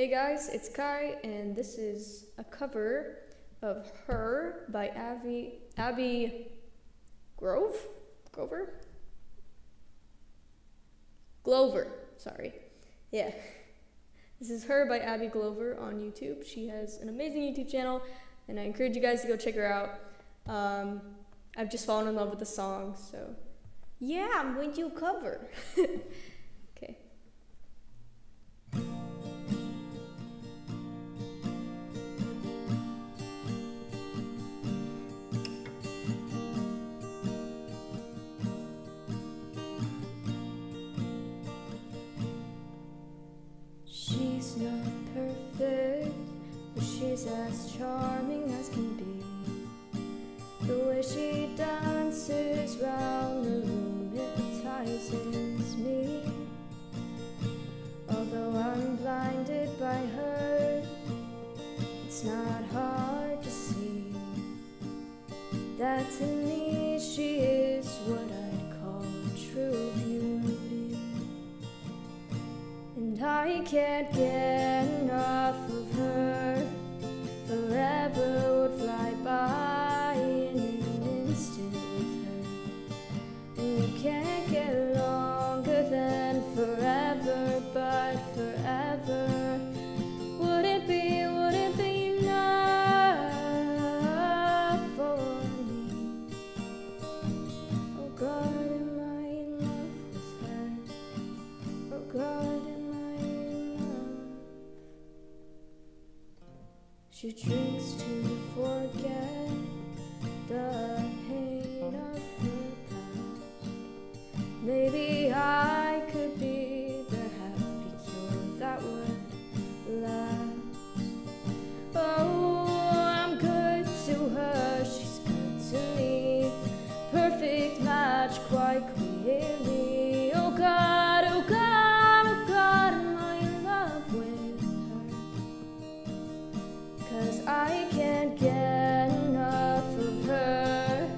Hey guys, it's Kai, and this is a cover of Her by Abby Grove? Grover? Glover, sorry. Yeah. This is Her by Abbey Glover on YouTube. She has an amazing YouTube channel, and I encourage you guys to go check her out. I've just fallen in love with the song, so yeah, I'm going to do a cover. Okay. She's not perfect, but she's as charming as can be. The way she dances round the room hypnotizes me. Although I'm blinded by her, it's not hard to see that to me she is what I'd call true beauty. And I can't get enough of her. Forever would fly by. She drinks to forget the pain of her past. Maybe I could be the happy cure that would last. Oh, I'm good to her, she's good to me. Perfect match, quite clearly. Oh God, oh God. I can't get enough of her.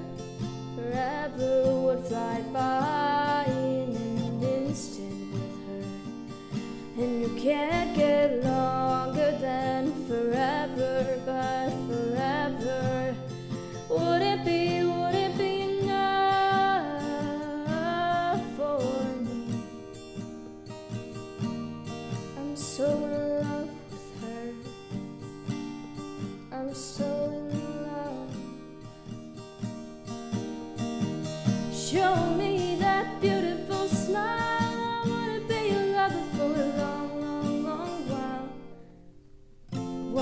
Forever would fly by in an instant with her. And you can't get longer than forever, but forever would it be enough for me? I'm so in love. I'm so in love. Show me that beautiful smile. I wanna be your lover for a long, long, long while.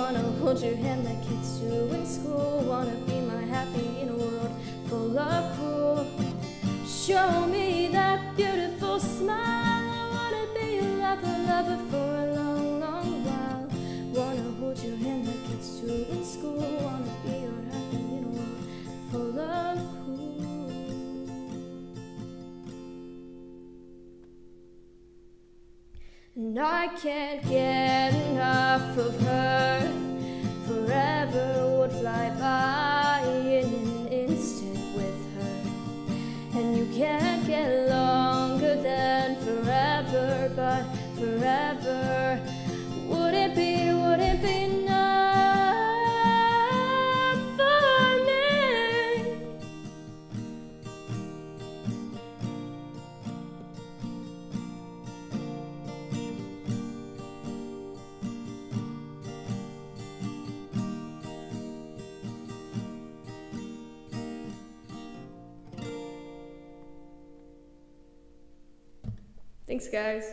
Wanna hold your hand like kids do in school. Wanna be my happy in a world full of cruel. Show me that beautiful smile. I wanna be your lover, lover for a long, long while. Wanna hold your hand like kids do in school. Wanna be your happy in a world full of cool. And I can't get enough of her. Forever would fly by in an instant with her. And you can't get longer than forever, but forever would it be enough for me? Thanks, guys.